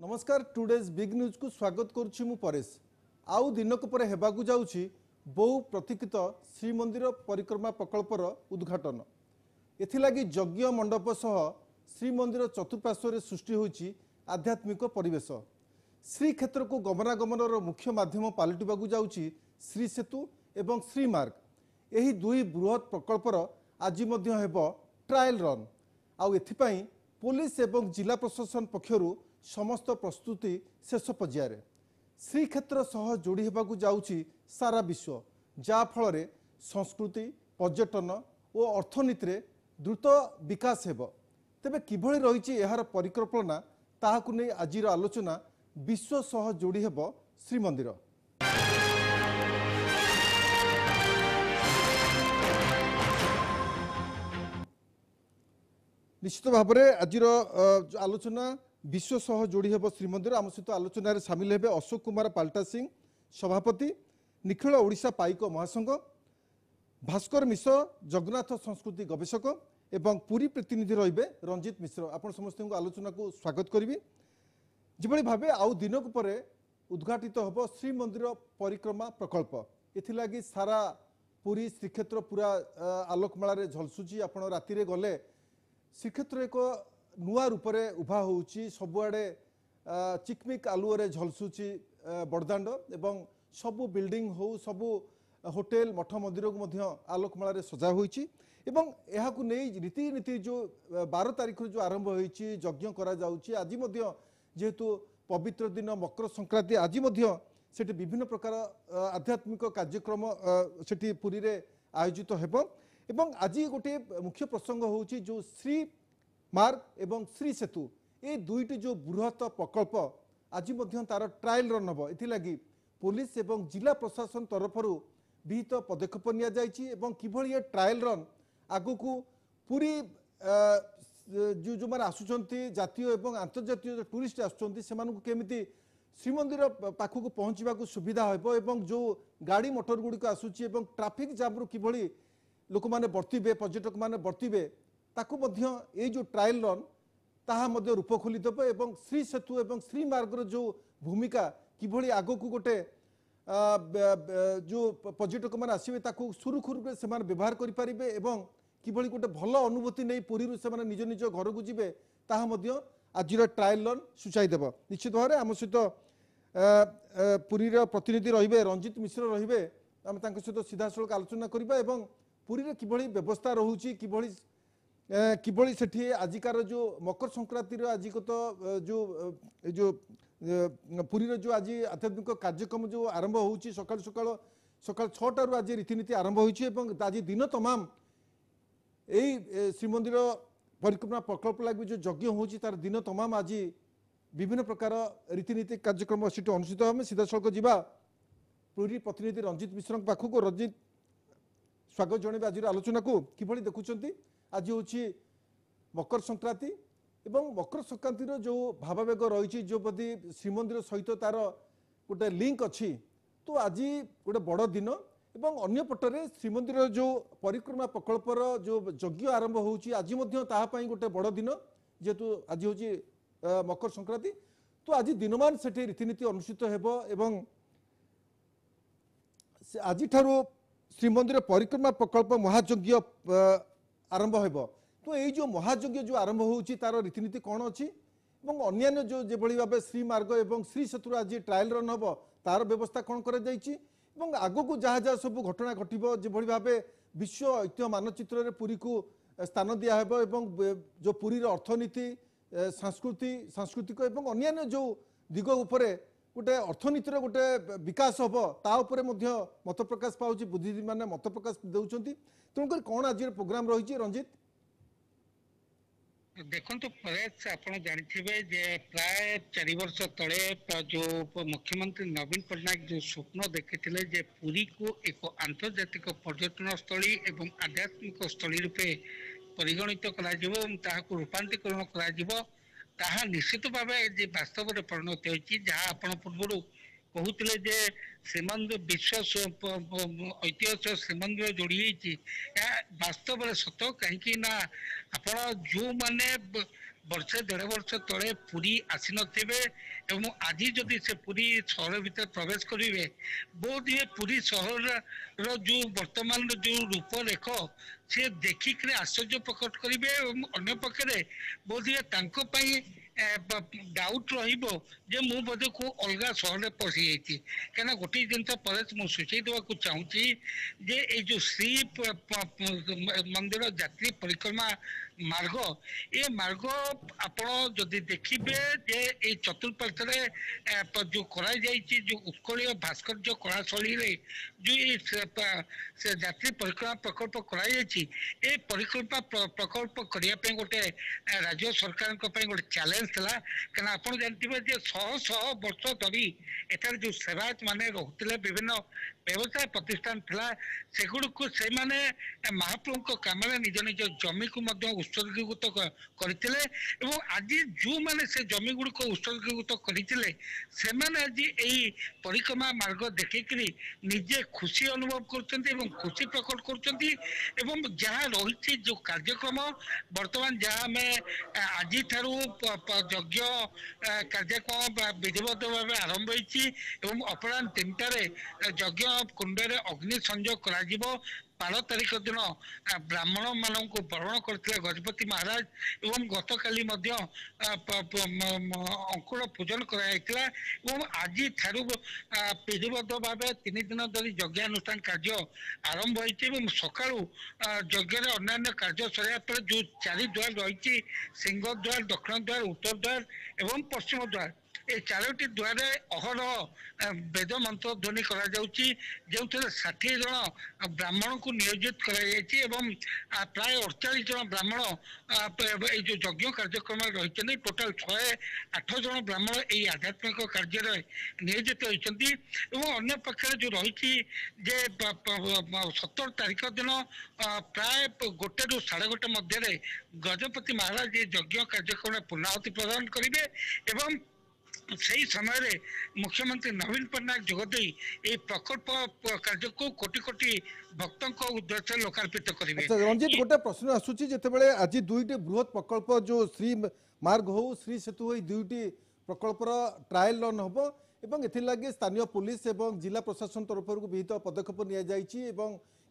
नमस्कार today's big news को स्वागत करुच्ची मु परेश। आउ दिनक पर हेबाकु जाउची बहु प्रतीक्षित श्री मंदिर परिक्रमा प्रकल्पर उद्घाटन। एथिलागी यज्ञ मंडप सह श्री मंदिर चतुर्पार्श्वर सृष्टि होईची आध्यात्मिक परिवेश। श्री क्षेत्र को गमनागमन मुख्य माध्यम पालटिबाकु जाउची श्री सेतु एवं श्री मार्ग। एही दुई बृहत प्रकल्पर आज मध्य हेबो ट्रायल रन। आउ एथिपाई पुलिस एवं जिला प्रशासन पक्षरु समस्त प्रस्तुति शेष पर्यायर। श्रीक्षेत्र सह जोड़ी होगा जाऊँगी सारा विश्व, जाफल संस्कृति पर्यटन और अर्थनीति द्रुत विकास हेब। तेबे किभळी रही यार परिकल्पना ताहाकु नै आजिर आलोचना विश्व सह जोड़ी हेब श्रीमंदिर। निश्चित भाव में आज आलोचना विश्व सह जोड़ी हेब श्रीमंदिर। आम सहित आलोचन में सामिल हेबे अशोक कुमार पाल्टा सिंह सभापति निखिल ओडिशा पाइक महासंघ, भास्कर मिश्र जगन्नाथ संस्कृति गवेषक एवं पुरी प्रतिनिधि रहिबे रंजित मिश्र। आपण समस्त आलोचना को स्वागत करी। जिभली भावे आउ दिनक पर उद्घाटित हेब श्रीमंदिर परिक्रमा प्रकल्प। एथिलागी सारा पुरी श्रीक्षेत्र पूरा आलोकमालारे झलसुची। आपण रातिरे गले श्रीक्षेत्र एक नुआ रूपरे उभा होउची, सबुआडे चिकमिक आलुरे झलसुची बड़दाण्ड एवं सबु बिल्डिंग हो सबु होटेल मठ मंदिर को मध्य आलोकमालारे सजा होइची। एवं यहा को नहीं रीति नीति जो 12 तारीख जो आरंभ होइची यज्ञ करा जाउची। आजि मध्य जेहेतु पवित्र दिन मकर संक्रांति आजि मध्य सेठी विभिन्न प्रकार आध्यात्मिक कार्यक्रम सेठी पुरी रे आयोजित हेबो। एवं आजि गोटे मुख्य प्रसंग होउची जो श्री मार्ग एवं श्री सेतु ए दुईटी जो बृहत प्रकल्प आज तार ट्रायल रन हम। एथि पुलिस एवं जिला प्रशासन तरफर विहित पदक्षेप नि कि ट्रायल रन आग को पूरी जो जो मैंने आसुँच जातीय एवं आंतर्जातीय जो टूरिस्ट आसमि श्रीमंदिर पाखक पहुँचवा सुविधा हो। जो गाड़ी मोटर गुड़िक आसूची एवं ट्राफिक जाम रु कि लोक मैंने बर्तवे पर्यटक मैंने बर्तवे ताकु मध्य ये जो ट्रायल रन ताहा मध्य रूप खोली देव। एवं श्री सेतु एवं श्री मार्गर जो भूमिका किभली आग को गोटे जो पर्यटक मैंने आसवे ताकु सुरुखुरु से व्यवहार करें एवं किभली गोटे भल अनुभूति नहीं पुरी से निज निज घर को जीवे ताहा मध्य आज ट्रायल रन सूचाई देव। निश्चित भाव में आम सहित पुरी प्रतिनिधि रहिबे रंजित मिश्र रहिबे। आम तांको सहित सीधासल आलोचना करबा एवं पुरी किभली व्यवस्था रहूची किभली किभली सेठी आजिकार जो मकर संक्रांति आजिकत जो जो पुरीर जो आज आध्यात्मिक कार्यक्रम जो आरंभ होउची सकाल सकाल सकाल 6 आज रीतिनीति आरंभ होइची। आज दिन तमाम यही श्रीमंदिर परिक्रमा प्रकल्प लगे जो यज्ञ होउची तार दिन तमाम आज विभिन्न प्रकार रीतिनीति कार्यक्रम सेठी अनुष्ठित हम। सीधासख जावा पुरी प्रतिनिधि रंजित मिश्र पाखक। रंजित स्वागत जन आज आलोचना को किभली देखुं आज हूँ मकर संक्रांति एवं मकर संक्रांति जो भावावेग रही जो बदी श्रीमंदिर सहित तार गोटे लिंक अच्छी तो आज गोटे बड़ दिन। एवं अन्य पटरे श्रीमंदिर जो परिक्रमा प्रकल्पर जो यज्ञ आरंभ होउची आज ताहापाई गोटे बड़ दिन जेहेतु आज हूँ मकर संक्रांति तो आज दिनमान से रीतिनीति अनुष्ठित हेब। एवं आज श्रीमंदिर परिक्रमा प्रकल्प महायज्ञ आरंभ हेब। तो यही जो महायज्ञ जो आरंभ होउची तार रीतिनीति कौन अच्छी एवं अन्यान्य जो जो भाव श्री मार्ग एवं श्री सेतु आज ट्रायल रन हम तार व्यवस्था कौन कर आग को जहाँ जहाँ सब घटना घटव जो भाव विश्व ऐतिह्य मानचित्र पुरी को स्थान दिया हेब। एवं जो पुरीर अर्थनीति सांस्कृतिक एवं अन्यान्य जो दिग उपरे गोटे अर्थनीतिर गोटे विकास हम ताऊपर मत प्रकाश पाँच बुद्धिजीवी मैंने मत प्रकाश दे तेणुकर कौन आज प्रोग्राम रही। रंजित देखो परेश आप जानते प्राय 4 वर्ष तले जो मुख्यमंत्री नवीन पटनायक जो स्वप्न देखी पुरी को एक आंतर्जातिक पर्यटन स्थली एवं आध्यात्मिक स्थली रूपे परिगणित रूपांतरण कर ताहा निश्चित भाव वास्तव में परिणत होती जहाँ आप पूर्व कहते जे श्रीमंदिर विश्व ऐतिह्य श्रीमंदिर जोड़ी होती वास्तव में सत कहीं जो मैंने वर्षे देढ़ वर्ष तले पुरी आसी नथिबे एवं आज जदि से पुरी सहर भीतर प्रवेश करेंगे बहुत ये पुरी सहर जो वर्तमान जो रूपरेख सी देखिक आश्चर्य प्रकट करेंगे और अगर पक्षे बोध ये डाउट रही बोधे को अलग सहर पशी जाती क्या गोटे जिनस परेश मुझे सूची देवाक चाहूँगी जे ये श्री मंदिर जात्री परिक्रमा मार्ग ये मार्ग आपड़ जदि देखिए जे ये चतुर्पाश्वे जो करो उत्कल भास्कर्य कला शैली जो ये जात्री परिक्रमा प्रकल्प कर परिक्रमा प्रकल्प करने गोटे राज्य सरकार गोटे चैलेंज था क्या आप जानते शह शह वर्ष धरी एटार जो सेवायत मैंने रोकते विभिन्न व्यवसाय प्रतिष्ठान था सेगुड़ को से मैंने महाप्रभु काम निज निज जमी को उत्सर्गीकृत करते आज जो मैंने से जमी गुड़िक उत्सर्गीकृत करते आज यही परिक्रमा मार्ग देखिकी निजे खुशी अनुभव कर खुशी प्रकट कर जो कार्यक्रम बर्तमान जहाँ आम आज यज्ञ कार्यक्रम विधिवत भाव आरंभ हो अपराह 3टारे यज्ञ कुंडरे अग्नि संयोग कर 12 तारीख दिन ब्राह्मण मान को बरण करते गजपति महाराज एवं गत काली अंकुर पूजन कराइला आज विधिवत भाव 3 दिन धरी यज्ञानुष्ठान कार्य आरंभ हो सका यज्ञ अन्य कार्य सर जो 4 द्वार रही सिंहद्वार दक्षिण द्वार उत्तर द्वार एवं पश्चिम द्वार ये 4टी द्वार अहरह वेद मंत्र ध्वनि कर 60 जन ब्राह्मण को नियोजित करा प्राय 48 जन ब्राह्मण ये यज्ञ कार्यक्रम रही टोटाल 608 जन ब्राह्मण ये आध्यात्मिक कार्य नियोजित होती अगर पक्षे जो रही 17 तारीख दिन प्राय 1 ରୁ 1:30 मध्य गजपति महाराज ये यज्ञ कार्यक्रम पूर्णाहुति प्रदान करेंगे सही समय मुख्यमंत्री नवीन पटनायक जोगदे ये प्रकल्प कार्य को कोटि कोटि भक्तों को उद्देश्य लोकार्पित करेंगे। रंजित गोटे प्रश्न आसूची जितेबाला आज 2टी बृहत प्रकल्प जो श्री मार्ग हो श्री सेतु हो 2टी प्रकल्पर ट्रायल रन हम एवं एगे स्थानीय पुलिस एवं जिला प्रशासन तरफ विहित पदक्षेप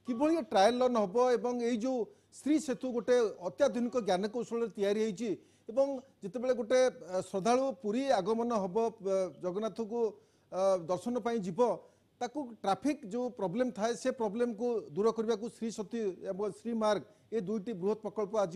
निभली ट्रायल रन हम एवं ये जो श्री सेतु गोटे अत्याधुनिक ज्ञानकौशल या जितेबाला गोटे श्रद्धालु पुरी आगमन हम जगन्नाथ को दर्शन पर जीव ताकू ट्राफिक जो प्रॉब्लम था से प्रॉब्लम को दूर करने को श्री सेतु एवं श्री मार्ग ये 2टी बृहत प्रकल्प आज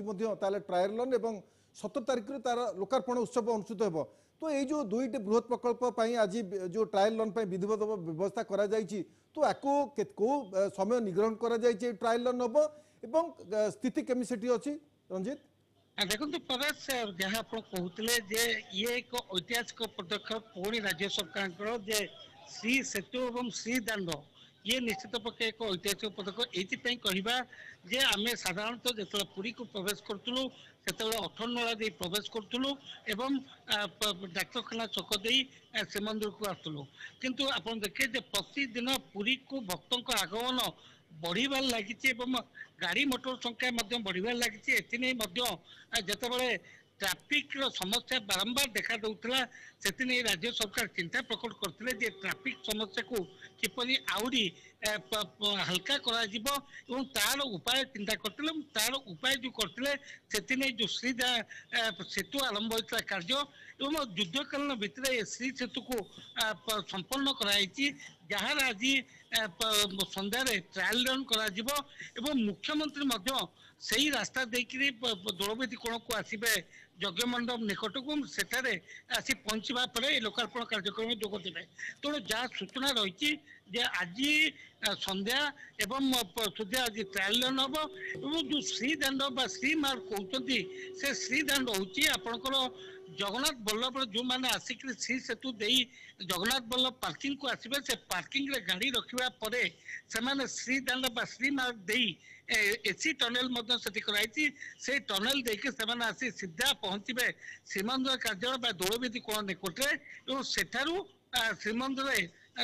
ट्रायल रन एवं 17 तारीख तार लोकार्पण उत्सव अनुष्ठित हो तो ये जो 2टी बृहत प्रकल्प आज जो ट्रायल रन विधिवत व्यवस्था करा जाइछि तो आपको कौ समय निग्रहण करा जाइछि ट्रायल रन हम एवं स्थिति केमी सेठी अछि। रंजित देखो परेश जहाँ आप कहते जे ये एक ऐतिहासिक पदक्षेप पुणी राज्य सरकार जे श्री सेतु एवं श्री दांड ये निश्चित पक्षे एक ऐतिहासिक पदक्षेप ये कहवा जे आम साधारणतः जो पुरी को प्रवेश करूँ से अठनला प्रवेश करूँ एवं डाक्तखाना चक दे श्रीमंदिर को आसलु किंतु आप देखिए प्रतिदिन पुरी को भक्तों आगमन बढ़वार लगी गाड़ी मोटर संख्या बढ़वार लगी जितेबाला ट्राफिक समस्या बारंबार देखा दूसरा से राज्य सरकार चिंता प्रकट करते ट्राफिक समस्या को किपरि आउरी हल्का एवं तार उपाय चिंता करते तार उपाय जो करते से जो श्री सेतु आरंभ होता कार्य एवं युद्धकालीन भितर श्री सेतु को संपन्न कराई जहाँ आज सन्धार ट्रायल रन कर मुख्यमंत्री से ही रास्ता देखिए दौलबेदी कोण को आसबे यज्ञ मंडप निकट को सेठारे आसी पहुँचवा लोकार्पण कार्यक्रम जोगदे तेणु जहाँ सूचना रही आज संध्या एवं सुधा आज ट्रायल रन हम एवं जो श्रीदांड बा श्री मार्ग कहते से श्रीदांड होची आपणकर जगन्नाथ बल्लभ जो मैंने आसिक श्री सेतु दे जगन्नाथ बल्लभ पार्किंग को आसबे से पार्किंग रे गाड़ी रखिया परे से श्रीदांड बा श्री मार्ग दे एसी टनेल से टनेल देके आसी सीधा पहुंचे श्रीमंदिर कार्यालय दौलबेदी कोण निकट से श्रीमंदिर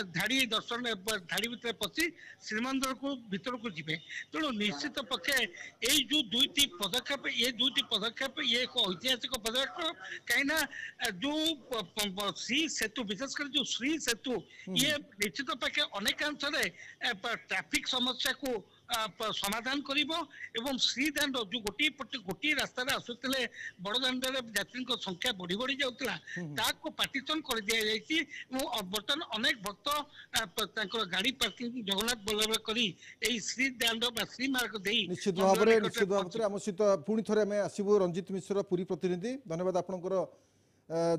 धाड़ी दर्शन धाड़ी भर पशि श्रीमंदिर को भीतर को जीवे तेणु निश्चित पक्षे ये जो दुईटी पदक्षेप ये एक ऐतिहासिक पदक्षेप कहीं जो श्री सेतु विशेषकर जो श्री सेतु ये निश्चित पक्षे अनेकांश ट्रैफिक समस्या को समाधान करिबो एवं श्रीदांड जो गोटे रास्तार आसुले बड़दांड जात्री संख्या बढ़ी बढ़ी जाऊला ताको पार्टीशन कर दि जाएगी बर्तमान अनेक भक्त गाड़ी पार्किंग जगन्नाथ बल्लभ करी श्रीदांड श्रीमार्ग निश्चित भाव में आम सहित पुणी थे आसबू रंजित मिश्र पुरी प्रतिनिधि धन्यवाद आपंकर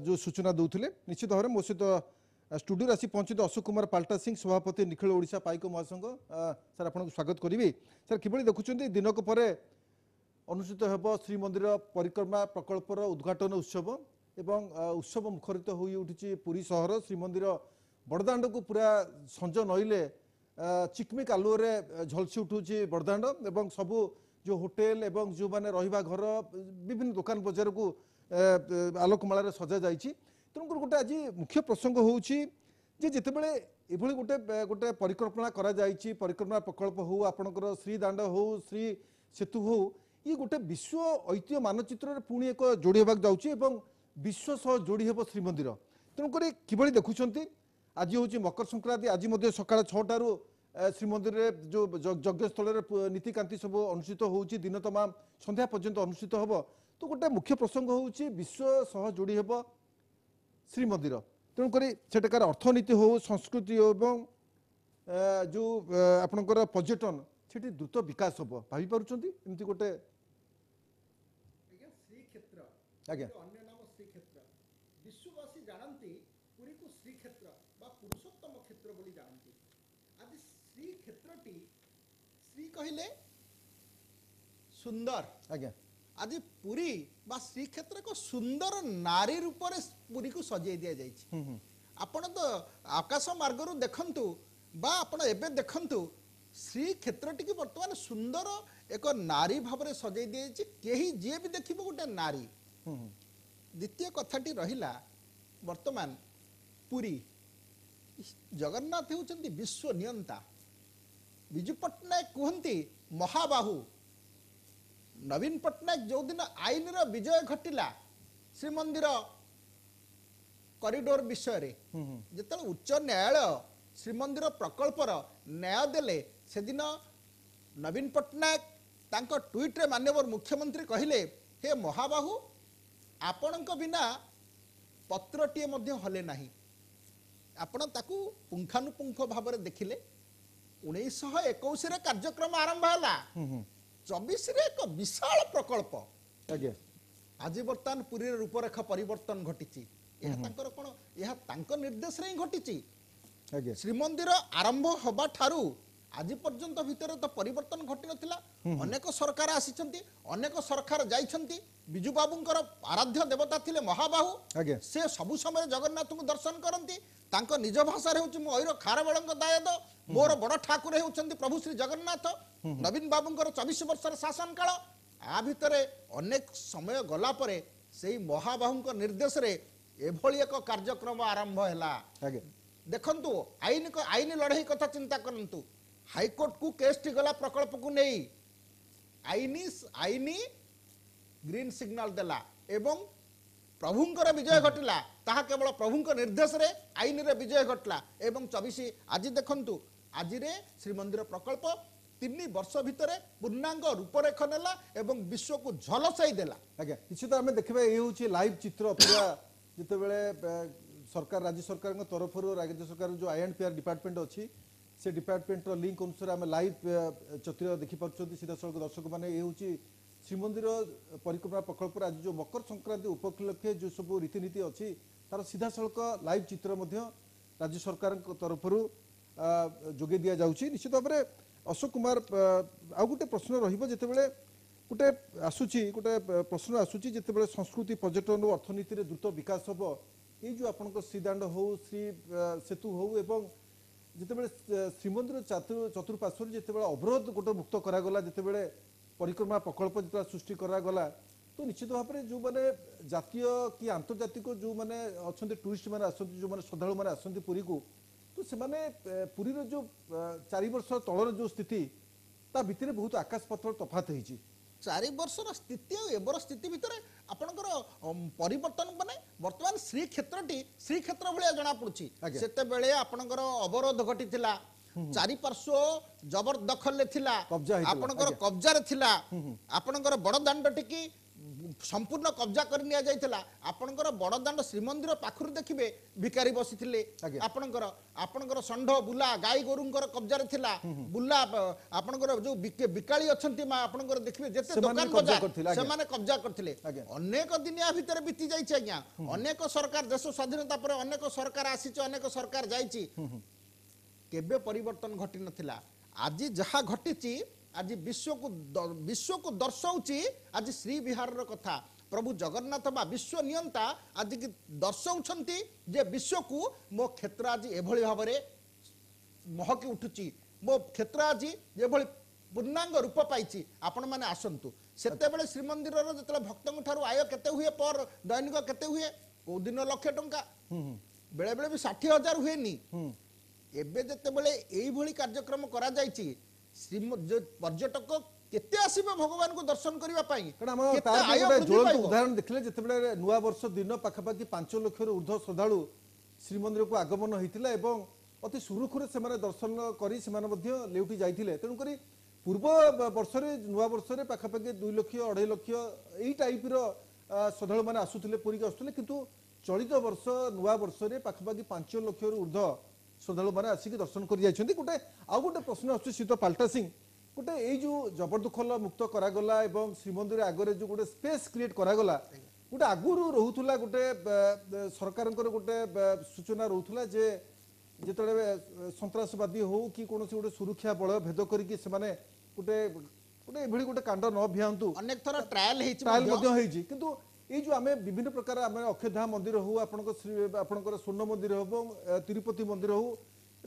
जो सूचना दूसरे निश्चित भाव में मो सहित स्टूडियो आसी पहुंचे अशोक कुमार पाल्टा सिंह सभापति निखिल ओडिशा पाइक महासंघ सर आपको स्वागत करी सर किभली देखुं दिनक पर अनुष्ठित होब श्रीमंदिर परिक्रमा प्रकल्पर उद्घाटन उत्सव एवं उत्सव मुखरित हो उठी पुरी सहर श्रीमंदिर बड़दाण्ड को पूरा संज नईले चिकमिक आलुओं झलसी उठू बड़दाण्ड एवं सबू जो होटेल एवं जो मैंने रहा घर विभिन्न दुकान बजार को आलोकमाल सजा जाइए तेणुकर गोटे आज मुख्य प्रसंग होते बड़े ये गोटे गोटे परिकल्पना करा जाइए परिक्रमा प्रकल्प हो आपणकर श्रीदांड हो श्री सेतु हो ये गोटे विश्व ऐतिह्य मानचित्र पुणी एक जोड़ी होगा जाऊँगी और विश्व सह जोड़ी होब श्रीमंदिर तेणुकर किभली देखुं आज हूँ मकर संक्रांति आज सका छटारू श्रीमंदिर जो यज्ञस्थल नीतिकांति सब अनुष्ठित होती दिन तमाम संध्या पर्यंत अनुष्ठित होब तो गोटे मुख्य प्रसंग होती विश्व सह जोड़ी होब श्रीमंदिर तेणुक सेठकार अर्थनीति हो संस्कृति एवं जो आपणकर पर्यटन से द्रुत विकास हम भाई पार्टी एमती गोटे श्रीक्षेत्र विश्ववासी जानते पुरी को श्रीक्षेत्र पुरुषोत्तम क्षेत्र बोली जानते आज श्रीक्षेत्रटी श्री कहले सुंदर आज्ञा आज पुरी बा श्रीक्षेत्र को सुंदर नारी रूप से पुरी को सजाई दि जाए आप तो आकाश मार्ग रु देखु बा आपड़ एवं देखु श्रीक्षेत्र टी बर्तमान सुंदर एक नारी भाव सजाई दि जाए कहीं जी भी देख गोटे नारी द्वितीय कथाटी रहिला वर्तमान पुरी जगन्नाथ होउचंती विश्व नियंता विजु पट्टनायक कहती महाबाहु नवीन पट्टनायक जो दिन आईन विजय घटिला श्रीमंदिर कॉरिडोर विषय में जिते उच्च न्यायालय श्रीमंदिर प्रकल्पर न्याय देले से दिन नवीन पट्टनायक तांको ट्वीट रे माननीय मुख्यमंत्री कहले हे महाबाहु आपणक बिना पत्रटीए मध्य हले नाही आपण ताकू पुंखानुपुंख भाव में देखिले 1921 रे कार्यक्रम आरंभ होला 24 रे एक विशाल प्रकल्प आज बर्तमान पुरी रूपरेखा परिवर्तन घटी कौन यह निर्देश घटी श्रीमंदिर आरंभ हवा ठारू आज पर्यंत भीतर तो परिवर्तन घटी नथिला अनेक सरकार आसीचंती अनेक सरकार जाइचंती बिजू बाबूंकर आराध्य देवता थिले महाबाहु से सबु समय जगन्नाथ को दर्शन करती निज भाषा होउछि मोर खारबेलंग दायद मोर बड़ ठाकुर होउछंती प्रभु श्री जगन्नाथ नवीन बाबूंकर 24 वर्ष शासन काल आ भितर अनेक समय गला परे सेही महाबाहूंक निर्देश रे एभली एक कार्यक्रम आरंभ हैला देखंतु आईन लड़ाई कथा चिंता करंतु हाईकोर्ट को केस टी गला प्रकल्प को नहीं आईनी ग्रीन सिग्नल देला एवं प्रभुंकर विजय घटला ताहा केवल प्रभुंक निर्देश रे आईन रे विजय घटला एवं 24 आज देखंतु आज रे श्रीमंदिर प्रकल्प 3 वर्ष भितर पूर्णांग रूपरेखा नेला एवं विश्व को झलसाई देला आज्ञा निश्चित आम देखा ये हूँ लाइव चित्र पूरा जिते बड़े सरकार राज्य सरकार तरफ राज्य सरकार जो I&PR डिपार्टमेंट अच्छी से डिपार्टमेंट लिंक अनुसार आम लाइव चित्र देखिपुर सीधा सड़क दर्शक मैंने ये हूँ श्रीमंदिर परिक्रमा प्रकल्प आज जो मकर संक्रांति उपलक्षे जो सब रीतिनीति अच्छी तार सीधा सड़क लाइव चित्र राज्य सरकार तरफ जोगे दि जाऊँगी निश्चित भाव में अशोक कुमार आउ गोटे प्रश्न रतबे गोटे प्रश्न आसूची जितेबाला संस्कृति पर्यटन और अर्थनीति द्रुत विकास हम ये जो आपण श्रीदांड हो श्री सेतु हो जितेबाला श्रीमंदिर चतुर्पार्श्वर जितेबाला अवरोध गोटे मुक्त करागला जितेबाला परिक्रमा प्रकल्प जितना सृष्टि करागला तो निश्चित भाव में जो मैंने जातीय कि आंतर्जातिक जो मैंने अच्छा टूरीस्ट मैंने आसो श्रद्धा मैंने आसती पुरी को तो से पुरीर जो 4 वर्ष तलर जो स्थिति ता भितर बहुत आकाश पथर तफात होती 4 वर्षर स्थिति आवर स्थिति भितर आपणकर परिवर्तन माने वर्तमान श्रीक्षेत्रटी श्रीक्षेत्र भाया जनापड़ी से आपणकर अवरोध घटी 4 पार्श्व जबरदखल आपणकर कब्जा थिला आपणकर बड़दांड टिकी संपूर्ण कब्जा कर निया जायतिला आपणकर बड़दांड श्रीमंदिर पाखरु देखिबे भिकारी बसिथिले आपणकर आपणकर संढ बुला गाई गोरुंकर कब्जा रे थिला बुला आपणकर जो बिकाली अछंती मा आपणकर देखिबे जते दुकान बजार से माने कब्जा करथिले अनेक दिनिया भितर बीती जायछि आज्ञा अनेक सरकार देश स्वाधीनता पर अनेक सरकार आसीछ अनेक सरकार जायछि केबे परिवर्तन घटि नथिला आजि जहा घटिछि आज विश्व को दर्शाऊँगी आज श्री विहार रो कथा प्रभु जगन्नाथ बा विश्व नियंता आज की दर्शाऊँगी जे विश्व को मो क्षेत्र आज एभली भाव महकी उठुची मो क्षेत्र आज एभली पूर्णांग रूप पाई आपण मैंने आसतु से श्रीमंदिर जो भक्त आय केते हुए पर दैनिक केते हुए कौ दिन लक्ष टंका बेले बेले भी 60,000 हुए एवं जितेबाला यही कार्यक्रम करा जाइची जो पर्यटक केते आसीबे भगवान को दर्शन करबा पई उदाहरण देखले जते बेले नुवा वर्ष दिन पाखापाखी 5 लाख ऊर्ध्व श्रद्धालु श्रीमंदिर को आगमन होइतिला एवं अति सुरुखुरे से माने दर्शन करी से माने मध्ये लेउटी जाइतिले तेनु करी पूर्व वर्ष रे नुवा वर्ष रे पाखापाखी 2 लाख 2.5 लाख एई टाइप रो श्रद्धालु माने आसुथिले पुरी के आसुथिले किंतु चलित वर्ष नुवा वर्ष रे पाखापाखी 5 लाख ऊर्ध्व श्रद्धालु मैंने आसिक दर्शन कर जाइए गोटे आउ गोटे प्रश्न आसुत पाल्टा सिंह गोटे जो जबरदखल मुक्त करागला और श्रीमंदिर आगे जो गोटे स्पेस क्रिएट करागला गोटे आगुरी रोला गोटे सरकार गोटे सूचना रोला जे जो सन्सवादी हो कि कौन गोटे सुरक्षा बल भेद करके गोटे गोटे गोटे कांड न भियांतु अनेक थर ट्रायल हो ये जो आम विभिन्न प्रकार अक्षय धाम मंदिर हो आपणकर स्वर्ण मंदिर हो तिरुपति मंदिर हो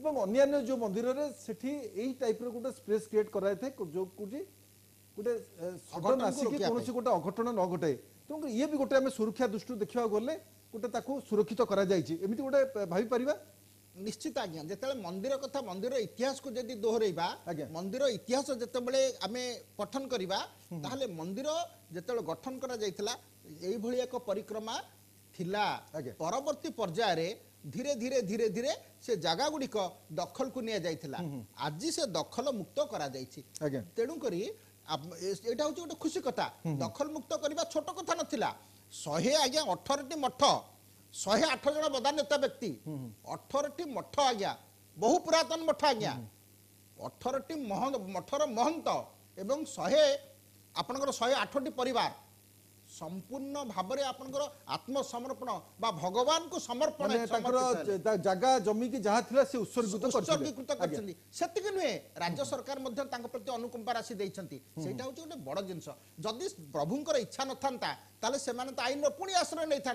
एवं अन्य जो मंदिर सेठी यही टाइप गोटे स्पेस क्रिएट कराई थे जो कौन गोटे सडन आसिक कौन गोटे अघटन न घटाए तेणु ये भी गोटे आम सुरक्षा दृष्टि देखा गले गोटे सुरक्षित करमती गोटे भाईपर निश्चित आज्ञा जिते मंदिर कथा मंदिर इतिहास को जब दोहरैबा मंदिर इतिहास जिते आम पठन करवा मंदिर जिते गठन कर यही एक परिक्रमा थिला परवर्ती पर्यायर धीरे धीरे धीरे धीरे से जगह गुड़िक दखल को नि आज से दखल मुक्त करा कर तेणुकर यहाँ हूँ गोटे खुशी कथा दखल मुक्त करने छोट कथा ना 118 मठ 108 जन बदान्यता व्यक्ति 18 मठ आज्ञा बहु पुरातन मठ आज्ञा 18 मठर महंत एवं 108 परिवार संपूर्ण भाव में आत्मसमर्पण भगवान को समर्पण जगह जमी की जहाँ से उत्सर्गीकृत कर नुहे राज्य सरकार प्रति अनुकंपा राशि देटा हूँ गोटे बड़ जिन जदि प्रभु इच्छा न था आईन पुणी आश्रय नहीं था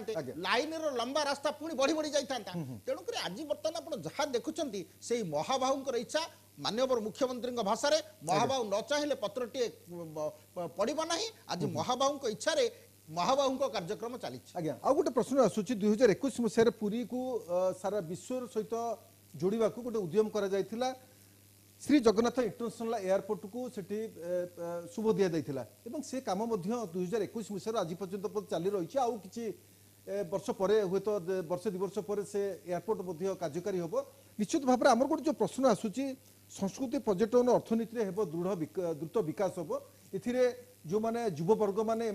लाइन लंबा रास्ता पुणी बढ़ी बढ़ी जाता तेणुकर आज बर्तमान आप जहाँ देखुं से महाबाहू इच्छा माननीय मुख्यमंत्री भाषा रे महाबाहू न चाहे पत्रटी पड़े ना आज महाबाहू इच्छा महाबाहू कार्यक्रम चली आज्ञा आउ गोटे प्रश्न आसूँ 2021 मसीह पुरी को सारा विश्व सहित जोड़वा गोटे उद्यम कर श्री जगन्नाथ इंटरनेशनल एयरपोर्ट को सेठी शुभ दि जाता से कम 2021 मसीह आज पर्यटन चली रही आउ कि वर्ष पर हूँ तो वर्ष 2 वर्ष पर से एयरपोर्ट कार्यकारी हम निश्चित भाव में आम गोटे जो प्रश्न आसूँ संस्कृति पर्यटन अर्थनीति हे दृढ़ द्रुत विकास हम ए जो माने युववर्ग माने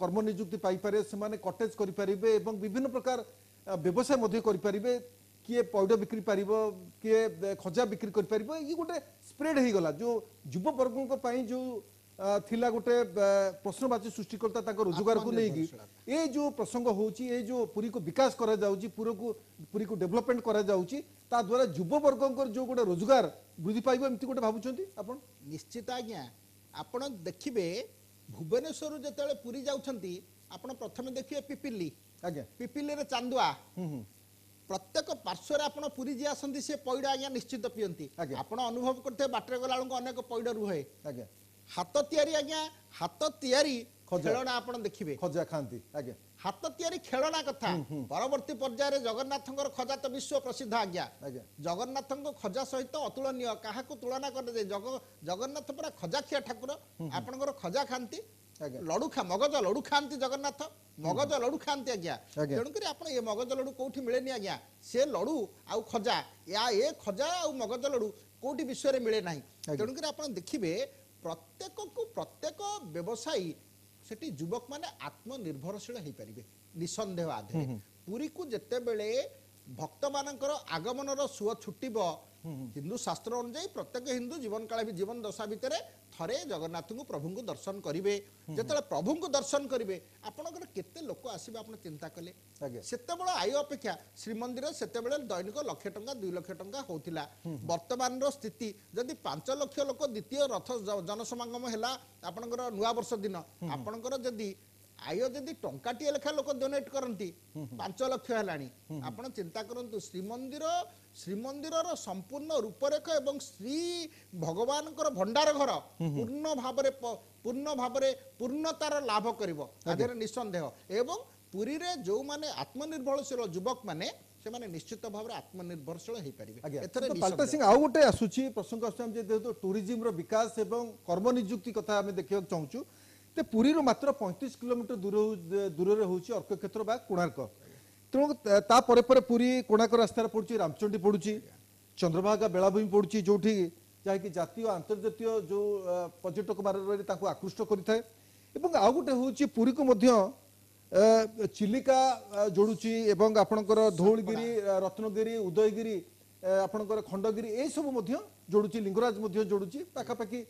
कर्म नियुक्ति पाइपारे से कटेज करेंगे विभिन्न प्रकार व्यवसाय करें किए पौड बिक्री पार किए खजा बिक्री कर ये गोटे स्प्रेड होगा जो युववर्ग जो थिला गोटे प्रश्नवाची सृष्टिकर्ता रोजगार को लेकिन ये जो प्रसंग होची ये जो पुरी को विकास करा जाउची पुरी को डेवलपमेंट करा जाउची ता द्वारा युववर्ग जो गोटे रोजगार वृद्धि पाइब एमती गोटे भावुचंती आपण निश्चित आज्ञा आपण देखिबे भुवनेश्वर जेतेले पुरी जाउछंती आपण प्रथमे देखिए पिपिली आज्ञा पिपिली रे चांदुआ प्रत्येक पार्श्वर आप पुरी जी आसती से पैड आज्ञा निश्चित पीयती आपड़ अनुभव करते बाटे गला अनेक पैड रुहे हाथ या हाथ या खेलना आप देखिए खजा खाती आज्ञा हाथ तैयारी खेलना कथा परवर्ती पर्यायर जगन्नाथ खजा तो विश्व प्रसिद्ध आज्ञा जगन्नाथ खजा सहित अतुलन क्या तुलना कर जगन्नाथ पूरा खजा खिया ठाकुर आपणकर खजा खाती लड़ू खा मगज लड़ू खाती जगन्नाथ मगज लड़ू खाती आज्ञा तेणुक आप मगज लड़ू कौटी मिले आज्ञा से लड़ू आउ खजा या ये खजा आ मगज लड़ू कौटी विश्व में मिले ना तेणुक आप देखिए प्रत्येक को प्रत्येक व्यवसायी सेठी युवक माने आत्मनिर्भरशील हो पारे निसंदेह आधे पुरी को जिते बेले भक्त मानकर आगमन सुअ छुटब हिंदू शास्त्र अनुजाई प्रत्येक हिंदू जीवन काल जीवन दशा भितर थे जगन्नाथ को प्रभु को दर्शन करेंगे जिते प्रभु को दर्शन करेंगे आपंकर केते लोक आसवे आप चिंता कले से आय अपेक्षा श्रीमंदिर से दैनिक लक्ष टा 2 लाख टंका होता बर्तमान स्थिति जदि 5 लाख लोक द्वितीय रथ जनसमागम है आपंकर नूआ वर्ष दिन आपंकर जदि आय जदि टंकाटी लेखा लोक डोनेट करती 5 लाख है आप चिंता करूँ श्रीमंदिर श्रीमंदिर संपूर्ण रूपरेख एवं श्री भगवान भंडार घर पूर्ण भाव पूर्णतार लाभ कर निसंदेह एवं पुरी रे जो माने आत्मनिर्भरशील युवक माने से माने निश्चित भाव आत्मनिर्भरशील हो पारे। पाल्टा सिंह आउ गोटे आसूची प्रसंग आसुछि टूरिज्म विकास एवं कर्मनियुक्ति कथा देखा चाहूँ ते पुरी मात्र 35 किलोमीटर दूर होउछि अर्क क्षेत्र बा कोणार्क तेणु तापर पुरी कोणार्क रास्तार पड़ुछि रामचंडी पड़ुछि चंद्रभागा बेलाभूमि पड़ुछि जोठी जहाँकि जातीय आंतर्जातीय जो पर्यटक मार्ग आकृष्ट करें आउ गोटे होउछि पुरी को चिलिका जोड़ुछि एवं आपणकर धौलगिरी रत्नगिरी उदयगिरी आपणकर खंडगिरी ए सब जोड़ुछि लिंगराज जोड़ुछि पाखापाखि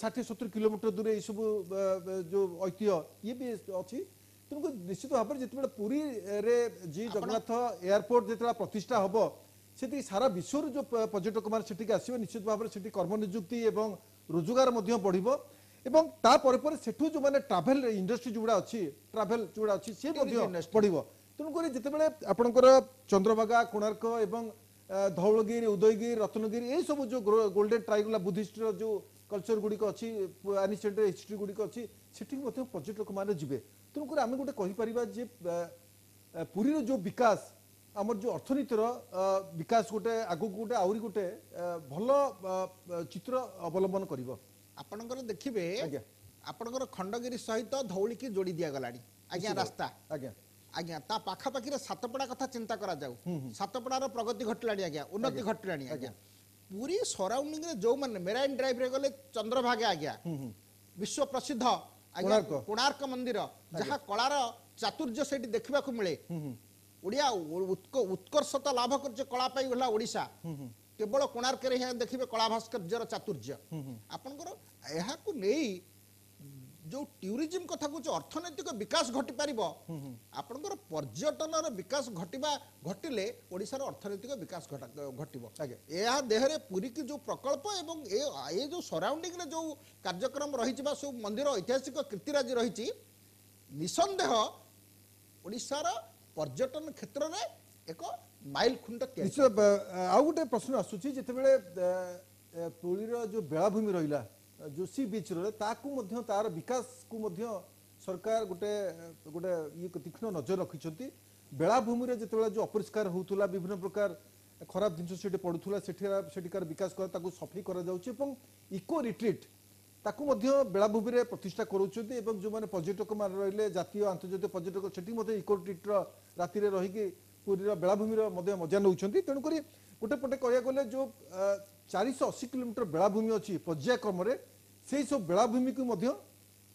60-70 किलोमीटर दूर ये सब जो ऐतिह्य ये भी अच्छी तेनाली निश्चित भाव में जिते पुरी रे जी जगन्नाथ एयरपोर्ट जितना प्रतिष्ठा हम से सारा विश्व जो पर्यटक मान से आसवे निश्चित भाव में कर्मनियुक्ति एवं रोजगार बढ़ तापर सेठू जो मैंने ट्राभेल इंडस्ट्री जोड़ा अच्छी ट्राभेल जोड़ा अच्छी सी बढ़ तेणुक जितेबाला आपणकर चंद्रभागा कोणार्क एवं धौलगिरी उदयगिरी रत्नगिरी ये सब जो गोल्डेन ट्राइंगल बुद्धिस्ट जो कल्चर गुड़िक अच्छी एनिशिएंट हिस्ट्री गुड़िक अच्छी से पर्यटक मैंने जी तेणुक आम गोटे कहीपर पुरीर जो विकास आमर जो अर्थनीतिर विकास गोटे आग गोटे आहरी गोटे भल चित्र अवलम्बन कर आपणकर देखिए आपणकर खंडगिरी सहित धौली की जोड़ी दिगला आज्ञा रास्ता आज्ञा आज्ञा ता पाखापाखि सातपड़ा कथा चिंता कराऊ सातपड़ार प्रगति घटला आज्ञा उन्नति घटला आज्ञा पूरी सराउंडिंग रे जो माने मेराइन ड्राइव रे गले चंद्रभागा आज्ञा विश्व प्रसिद्ध आज्ञा कोणार्क मंदिर जहाँ कलार चातुर्य से देखा मिले ओडिया उत्कर्षता लाभ कर कला पाई गला ओडिशा केवल कोणार्क रे देखिए कला भास्कर्यर चातुर्य आपनकर यहा को नहीं जो टूरीजम कथा कुछ अर्थनैतिक विकास घटी पार आपणकर पर्यटन विकास घटिले ओडिशार अर्थनैतिक विकास घटब यह देहरे पुरी की जो प्रकल्प एवं ये जो सराउंडिंग रे जो कार्यक्रम रही सब मंदिर ऐतिहासिक कीर्तिराजी रही निसंदेह ओडिशार पर्यटन क्षेत्र में एक माइल खुंड आउ गोटे प्रश्न आसूची जितेबाला पुरीर जो बेलाभूमि रहा जो सी बीच रहा ताकू तार विकास को सरकार गोटे गोटे ये तीक्ष्ण नजर रखिंट बेलाभूमि में जिते जो अपरिष्कार होता विभिन्न प्रकार खराब जिनस पड़ूला सेठिकार विकास कर सफी कर इको रिट्रीट ताकू बेलाभूमि में प्रतिष्ठा करुँच जो मैंने पर्यटक मान रही जातीय आंतर्जातीय पर्यटक से इको रिट्रीट राति रहीकि पुरीर बेलाभूमि मजा नौ तेणुक गोटे पटे कह गले जो 480 किलोमीटर बेलाभूमि अच्छी पर्याय क्रम से सब बेलाभूमि को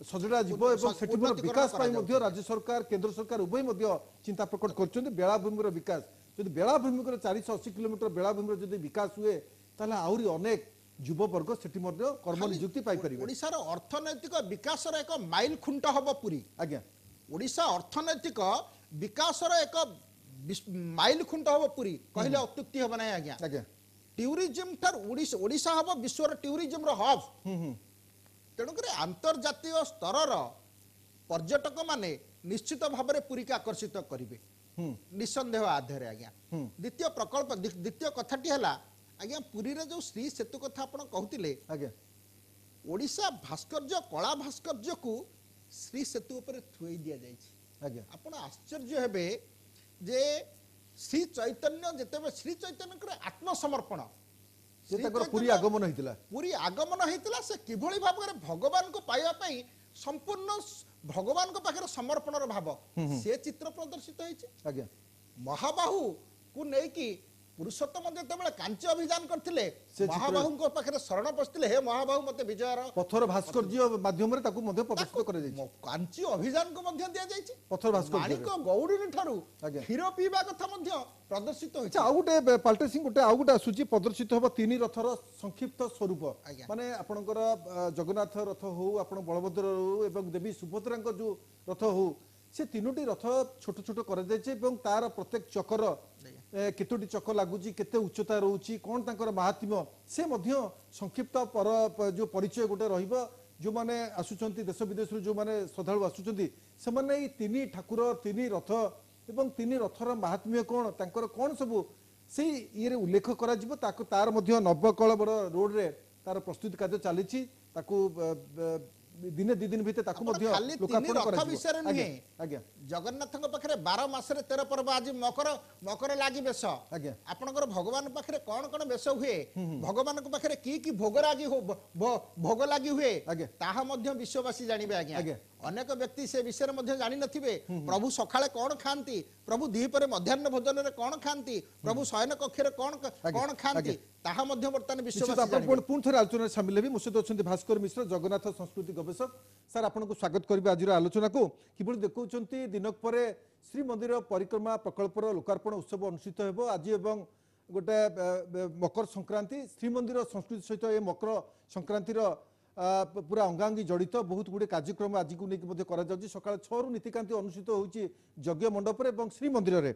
सजड़ा जीव एवं विकास राज्य सरकार केंद्र सरकार उभय चिंता प्रकट कर बेलाभूमि विकास जब बेलाभूमि 480 किलोमीटर बेलाभूमि जब विकास हुए ताले आहुरी अनेक युववर्ग से कर्मनियुक्ति पाइपर ओडिशार अर्थनैतिक विकास एक माइल खुंट हम पुरी आज्ञा ओडिशा अर्थनैतिक विकास एक माइल खुंट हम पुरी कहले अत्युक्ति हम ना आज्ञा आज्ञा टूरीजम ओडिशा हम विश्वर टूरीजम हब तेणुक आंतर्जातीय स्तर पर्यटक माने निश्चित भाव में पुरी के आकर्षित करेंगे निसंदेह आधार आज्ञा द्वितीय प्रकल्प द्वितीय कथाटी है आज्ञा पुरी रे जो श्री सेतु कथा कहते ओडिशा भास्कर्य कला भास्कर्य को श्री सेतु पर थोई दिया जाए। आप आश्चर्य हे जे श्री चैतन्य जिते श्री चैतन्य आत्मसमर्पण पूरी आगमन होता से किभली भाव भगवान को पाइबा संपूर्ण भगवान को पाखे समर्पण भाव से चित्र प्रदर्शित हो। महाबाहू को लेकिन पुरुषोत्तम जो कांच अभियान करथिले महाबाहू को पाखे शरण पशिले हे महाबाहू मते विजयर पथर भास्कर्य माध्यम रे ताकू मधे प्रदर्शित करे जाय कांच अभियान को मध्य दिया जाय पथर भास्कर्य को गौड़ीन ठारू हिरो पीबा कथा मध्य प्रदर्शित होय। आ गुटे पाल्टे सिंह गुटे आ गुटा सूची प्रदर्शित होबो तीन रथर संक्षिप्त स्वरूप माने आपनकर जगन्नाथ रथ हो आपण बलभद्र हो एवं देवी सुभद्रा को जो रथ हो से तीनोटी रथ छोट छोट कर तार प्रत्येक चक्कर केतोटी चक्कर लगुच केते उच्चता रोची कौन तांकर महात्म्य से मध्य संक्षिप्त पर जो परिचय गोटे रहिबो। जो माने आसुचंती देश विदेश जो माने श्रद्धालु आसुचंती से माने तीनी ठाकुर तीनी रथ एवं तीनी रथर महात्म्य कौन तांकर कौन सब से ये उल्लेख करा जिवो ताको तार मध्य नवकलबर रोड रे तार प्रस्तुत कार्य चलीची ताको दिने दी दिन भिते ताकु मध्य लोकार्पण करा विषय नै आज्ञा। जगन्नाथ को पाखरे 12 मास रे 13 पर्व आज मकर मकर लागि बेस आज्ञा आपनकर भगवान पाखरे कोन कोन बेस हुए भगवान को पाखरे की भोग लागि हो भोग लागि हुए ताहा मध्य विश्ववासी जानिबे आज्ञा। अनेक व्यक्ति से विषय मध्य जानि नथिबे प्रभु सखाळे कोन खांती प्रभु दीपरे मध्याह्न भोजन रे कोन खांती प्रभु शयन कक्ष रे कोन कोन खांती ताहा मध्य वर्तमान विश्ववासी पुन थरे आलोचना शामिल हेबी। मुसद अछंती भास्कर मिश्र जगन्नाथ संस्कृति गवेषक सर आपनको स्वागत करबे आजिर आलोचना को किबुल देखौचंती दिनक परे श्री मंदिर परिक्रमा प्रकल्पर लोकार्पण उत्सव अनुष्ठित हेबो आज एवं गोटे मकर संक्रांति श्री मंदिर संस्कृति सहित ए मकर संक्रांतिर पूरा अंगांगी जड़ित बहुत गुडे कार्यक्रम आज को नेक मध्ये करा जाउची। सकाळ 6 रु नीतिकांति अनुष्ठित होउची यज्ञ मंडप रे एवं श्री मंदिर रे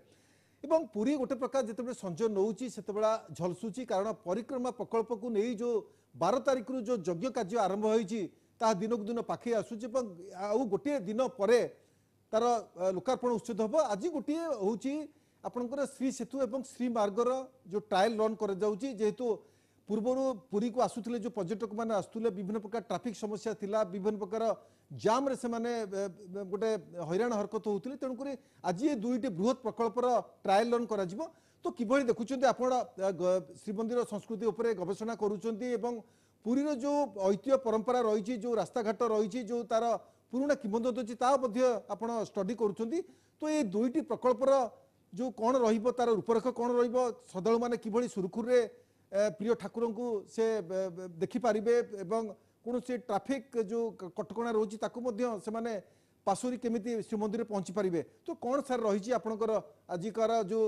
एवं पूरी गोटे प्रकार जिते संजय नौची से झलसुची कारण परिक्रमा प्रकल्प को नहीं जो 12 तारीख रु जो यज्ञ कार्य आरंभ होती दिनक दिन पाखे आसूची आउ गोटे दिन पर तार लोकार्पण उत्सव हम आज गोटे हूँ आपणकर श्री सेतु एवं श्री मार्गर जो ट्रायल रन कर जेहेतु पूर्वर पुरी को आसूले जो पर्यटक मैंने आसूले विभिन्न प्रकार ट्राफिक समस्या थिला विभिन्न प्रकार जाम्रे से माने गोटे हैरान हरकत होते तेणुक आज ये दुईट बृहत प्रकल्पर ट्रायल रन कर तो किभली देखुं आप श्रीमंदिर संस्कृति उपर गवेषणा करुँचे पुरीर जो ऐतिह्य परंपरा रही जो रास्ताघाट रही जो तार पुराणा किंवदंती ताबद्ध स्टडी करुँच तो ये दुईट प्रकल्पर जो कौन रार रूपरेख कौन रद्धा मैंने किभली सुरखुर प्रिय ठाकुर को से देखिपारे एवं कौन से ट्राफिक जो कटकणा रोची से पासोरी केमिति श्रीमंदिर पहुंची पारे तो कौन सर रही आपनकर आजिकार जो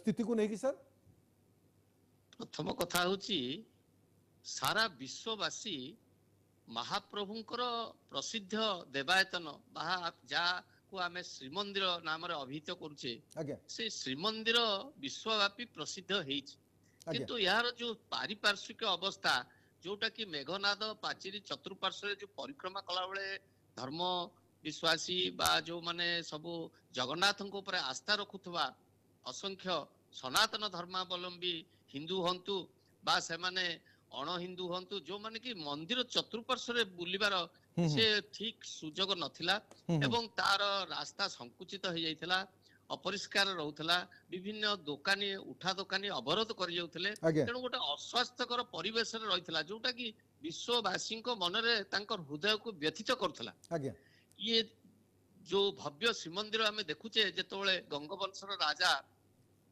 स्थिति को लेकिन सर प्रथम कथा होची सारा विश्ववासी महाप्रभुंकर प्रसिद्ध देवायतन जहाँ आम श्रीमंदिर नाम अभिहित करुचे से श्रीमंदिर विश्वव्यापी प्रसिद्ध है किंतु यार जो पारिपार्श्विक अवस्था जोटा कि मेघनाद पाचेरी चतुर्पार्श्व जो परिक्रमा कला बेले धर्म विश्वासी बा जो माने सबू जगन्नाथ आस्था रखुवा असंख्य सनातन धर्मावलम्बी हिंदू हंतु बा से माने अण हिंदू हंतु जो माने कि मंदिर चतुर्पार्श्व बुलबार से ठीक सुजोग नथिला एवं तार रास्ता संकुचित हो जाइथिला अपरिष्कार रोला विभिन्न दोकानी उठा दोकानी अवरोध कर तेणु गोटे अस्वास्थ्यकर परिवेश रही जोटा कि विश्ववासी मन हृदय को व्यथित करुला। ये जो भव्य श्रीमंदिर आम देखुचे जो गंगवंशर राजा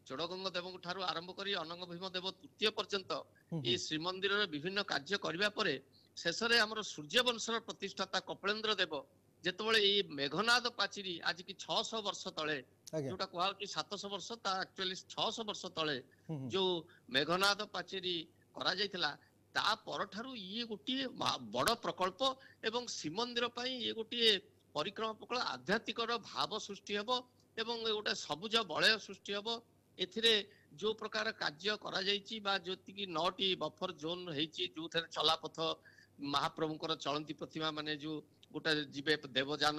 चोड़गंग देव ठार आरंभ कर अनंग भीम देव तृतीय पर्यंत ये श्रीमंदिर विभिन्न कार्य करने शेष सूर्यवंशर प्रतिष्ठाता कपिलेन्द्र देव जिते ये मेघनाद पाचेरी आज की 600 वर्ष तले जोटा कह 700 वर्ष एक्चुअली 600 वर्ष तले जो मेघनाद पाचेरी करा जायतिला ता परठारु ये गोटे बड़ प्रकल्प एवं श्रीमंदिर ये गोटे परिक्रमा प्रकल्प आध्यात्मिक भाव सृष्टि हेब एवं गोटे सबुज बलय सृष्टि हेब एथिरे जो प्रकार कार्य करा जायछि बा जोतिकि 9टी बफर जोन हेछि जो थरे चलापथ महाप्रभुंकर चलंती प्रतिमा माने जो गोटे जीवे देवजान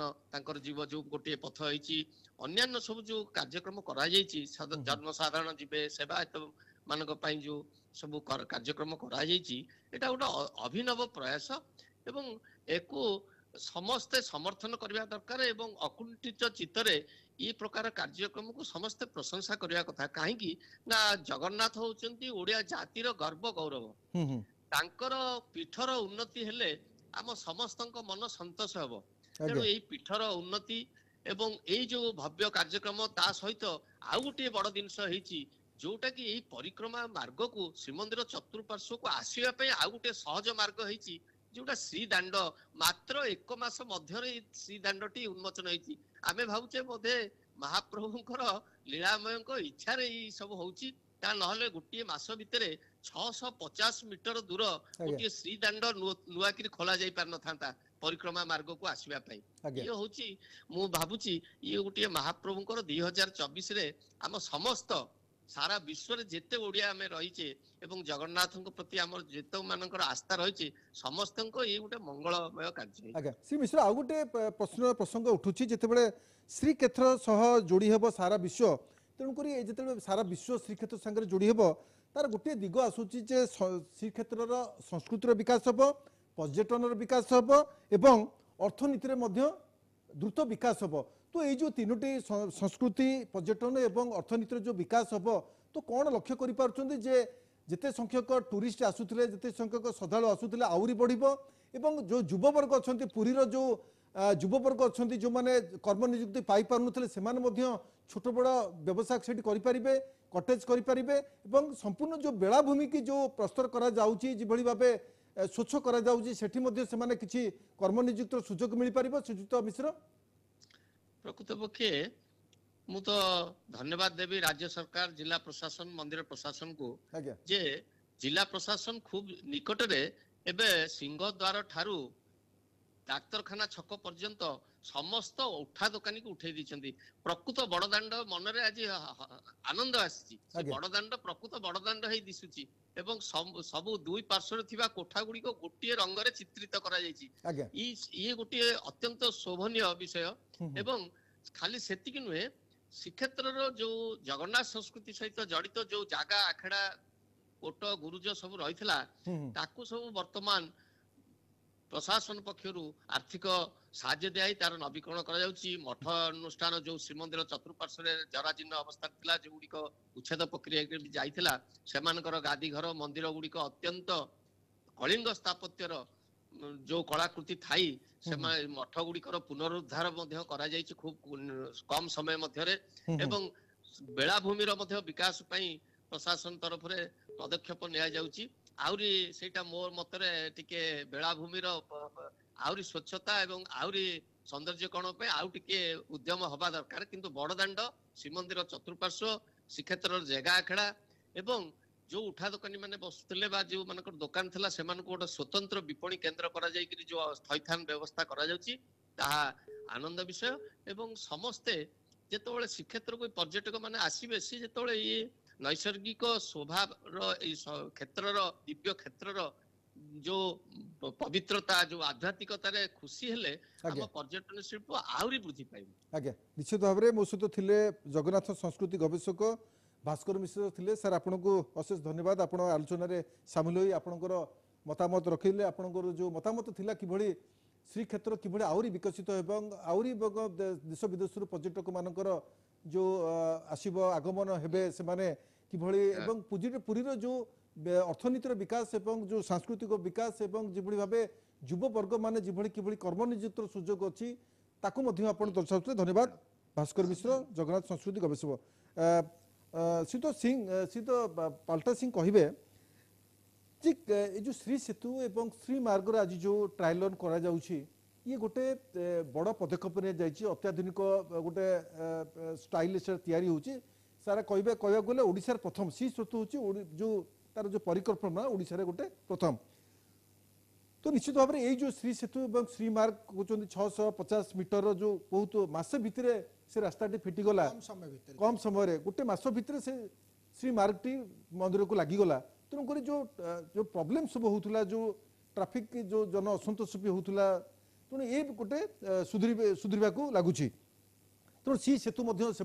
जीव जो गोटे पथ होती अन्यान्य सब जो कार्यक्रम करा जनसाधारण जीवे सेवा मान जो सब कार्यक्रम करा गोटे अभिनव प्रयास एवं एक समस्ते समर्थन करने दरकार एवं अकुंठित चित्तरे ये प्रकार कार्यक्रम को समस्ते प्रशंसा करने कथा कहीं ना जगन्नाथ होचंती ओडिया जातिर गर्व गौरव तांकर पीठर उन्नति हेले आम समस्त मन सतोष हम तेणु यही पीठर उन्नति एवं यही जो भव्य कार्यक्रम ता सहित आउ गोटे बड़ जिनस जोटा कि यही परिक्रमा मार्ग को श्रीमंदिर चतुर्पार्श्व को आसवाई आउ गोटे सहज मार्ग होती जोटा श्रीदाण्ड मात्र एक मास मध्य श्रीदाण्डी उन्मोचन होती आम भावचे बोधे महाप्रभुंर लीलामय इच्छार ये सब हो ना गोटे मास भितर 650 मीटर दूर गोटे श्रीदाण्ड नुआक खोल जा पार न था परिक्रमा मार्ग को आसवाई ये हूँ मु भावुची ये गोटे महाप्रभुंर 2024 आम समस्त सारा विश्व जेते ओडिया में रहीचे एवं जगन्नाथ प्रति आमर जेते मानकर आस्था रहीचे समस्त ये गोटे मंगलमय कार्य। आज्ञा श्री मिश्रा आ गोटे प्रश्न प्रसंग उठुची जेतेबेले श्रीक्षेत्र सह जोड़ी हेबो सारा विश्व तेणु करी जेतेबेले सारा विश्व श्रीक्षेत्र संगे जोड़ी हेबो तार गोटे दिग आसुची जे श्रीक्षेत्रर संस्कृतिर विकास हेबो पर्यटनर विकास हेबो एवं अर्थनीतिर मध्य द्रुत विकास हेबो तो ये जो तीनोटी संस्कृति पर्यटन एवं अर्थनीतिर जो विकास हम तो कौन लक्ष्य करते संख्यक टूरीस्ट आसूले जिते संख्यक श्रद्धा आसूले आहरी बढ़ो एवं जो युववर्ग अच्छा पुरीर जो युववर्ग अच्छा जो मैंने कर्मनियुक्ति पाई पारे से छोट बड़ व्यवसाय से करेंगे कटेज करेंगे संपूर्ण जो बेलाभूमि की जो प्रस्तर कर भावे स्वच्छ कर किसी कर्मनियुक्त सुजोग मिल पार श्रीजुक्त मिश्र प्रकृत पक्षे मु तो धन्यवाद देवी राज्य सरकार जिला प्रशासन मंदिर प्रशासन को जे जिला प्रशासन खूब निकटरे एबे सिंहद्वार ठारू डाक्तरखाना छक पर्यंत समस्त उठा दुकानी को उठे दी प्रकृत बड़दाण्ड मन आज आनंद आसी बड़दाण्ड प्रकृत बड़दाण्ड है दिशुची एवं सब दुई पार्श्व कोठा गुड़ी को गोटे रंग रे चित्रित करा ये गोटे अत्यंत शोभनीय विषय एवं खाली सेतिक नुहे श्रीक्षेत्र जो जगन्नाथ संस्कृति सहित जड़ित तो जो जगह आखेड़ा कोट गुरुज सब रही सब वर्तमान प्रशासन पक्षर आर्थिक साहाय्य दिया तार नवीकरण कर मठ अनुष्ठान जो श्रीमंदिर चतुर्पार्श्व जराजीर्ण अवस्था जो गुड़िक उच्छेद प्रक्रिया जाइला से गादीघर मंदिर गुड़िक अत्यंत कलिंग स्थापत्यर जो कलाकृति थाई से मठ गुड़िकर पुनरुद्धार खूब कम समय एवं बेलाभूमिर विकास प्रशासन तरफ पदक्षेप नि आउरी सेटा मोर मतरे टिके बेलाभूमिर आउरी स्वच्छता एवं आउरी सौंदर्यकरण पे आउ टिके उद्यम हवा दरकार किंतु बड़दाण्ड श्रीमंदिर चतुर्पार्श्व श्रीक्षेत्र जगह आखेड़ा एवं जो उठा दुकानी मैंने बसुले जो मान दुकान थी से गोटे स्वतंत्र विपणी केन्द्र कर जो थैथान व्यवस्था करा आनंद विषय एवं समस्ते जिते श्रीक्षेत्र को पर्यटक मैंने आसबे सी जो ये नैसर्गिक शोभा क्षेत्र दिव्य क्षेत्र जो पवित्रता जो आध्यात्मिकतार खुशी हेले आम पर्यटन शिल्प आहरी वृद्धि पाइब। आज्ञा निश्चित भाव में मो सहित थिले जगन्नाथ संस्कृति गवेषक भास्कर मिश्र थिले सर आपनको अशेष धन्यवाद आपण आलोचन रे सामिल होई आपणकर मतामत रखिले आपणकर जो मतामत थिला किभली श्रीक्षेत्र किभली आउरी विकसित एवं आउरी देश विदेश पर्यटक मानकर जो आसीबो आगमन हेबे से माने किभली एवं पुरी रो जो अर्थनीतिर विकास एवं जो सांस्कृतिक विकास एवं जिभली भाबे युववर्ग माने जिभली किभली कर्मनियुक्त सुयोग अछि ताकू मध्ये आपण दर्शाउतले धन्यवाद भास्कर मिश्र जगन्नाथ संस्कृति गवेषक। श्री तो पाल्टा सिंह कहे जी ये जो श्री सेतु एवं श्री मार्ग आज जो ट्रायल रन करा ये गोटे बड़ पदक्षेप नि अत्याधुनिक गोटे स्टाइल तैयारी होची सारा कह कह गले ओडिशा प्रथम श्री सेतु हूँ जो तार जो परिकल्पना ओडिशा गोटे प्रथम तो निश्चित भाव में ये श्री सेतु एवं श्री मार्ग कहते 650 मीटर जो बहुत मास भितर से रास्ता टी फिटिगला कम समय गोटे मास भितर से श्री मार्ग टी मंदिर को लगिगला तेणुक जो जो प्रोब्लेम सब होता जो ट्राफिक जो जन असंतोष भी होता तेणु ये गोटे सुधरवाक लगुच तेणु श्री सेतु से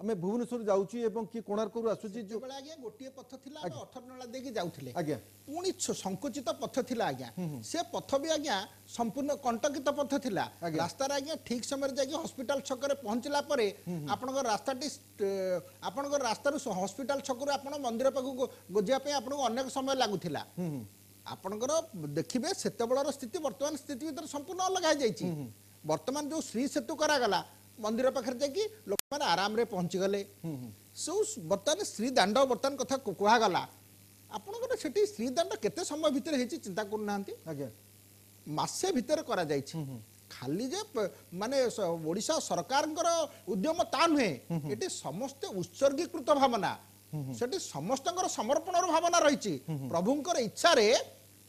आम भुवनेश्वर जाऊँ किए कोणार्क आगे गोटे पथ थी अठर नला देखिए जाऊे पुणी संकुचित पथ थी आज्ञा से पथ भी आज्ञा संपूर्ण कंटकित पथ थी रास्तार आज्ञा ठीक समय जाकि हस्पिटाल छक पहुँचला आपण रास्ता हस्पिटाल छक मंदिर पाखक गोजापी आपको अनेक समय लगुला आपणकर देखिए सेत बड़ स्थिति बर्तमान स्थिति भर संपूर्ण अलग हो जाए बर्तमान जो श्री सेतु करागला मंदिर पाखे जा आराम रे पहुंची गले सो बर्तमान श्रीदाण्ड बर्तमान कथा कहगला आपंकर से श्रीदाण्ड केते समय भितर होती चिंता करना मसे भितर करा खाली जे माने ओडिशा सरकार उद्यम ता नुहे ये समस्ते उत्सर्गीकृत भावना से समस्त समर्पण भावना रही प्रभुंर इच्छा रे